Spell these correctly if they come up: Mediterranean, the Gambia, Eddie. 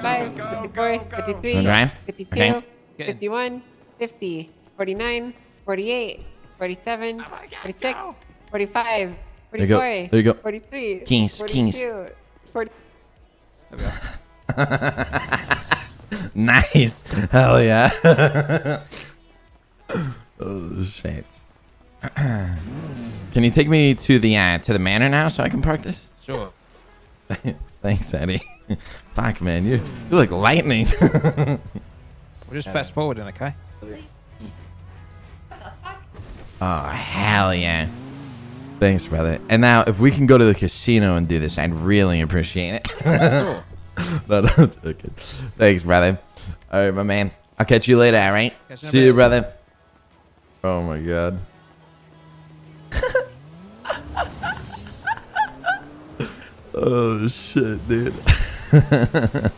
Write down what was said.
55, 54, 53, 52, 51, 50, 49, 48, 47, 46, 45, 44, there you go. 43, 42, 40. Nice. Hell yeah. Oh shit. Can you take me to the manor now so I can park this? Sure. Thanks, Eddie. Fuck, man, you look lightning. We'll just fast forwarding, okay? Oh hell yeah! Thanks, brother. And now, if we can go to the casino and do this, I'd really appreciate it. Cool. No, I'm joking. Thanks, brother. All right, my man. I'll catch you later. All right. See you, brother. Oh my god. Oh shit, dude.